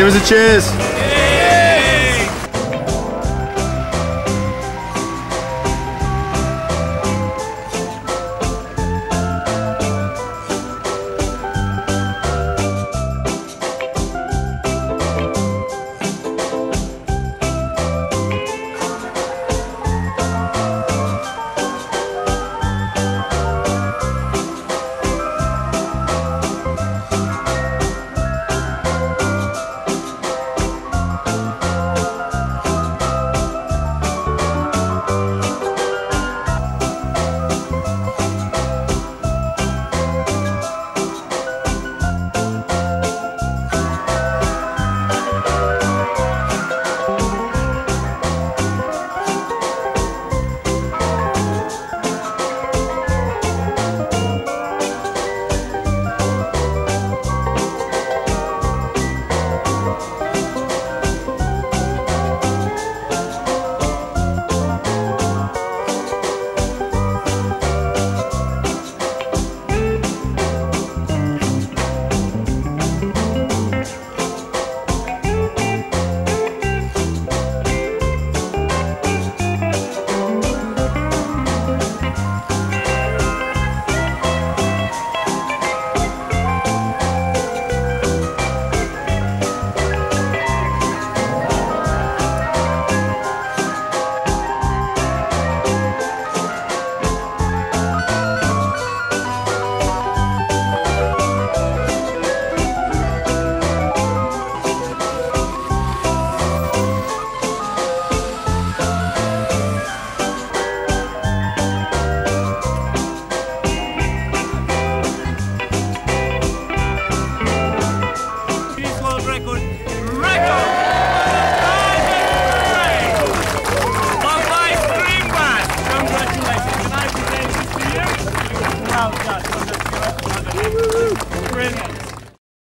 Give us a cheers.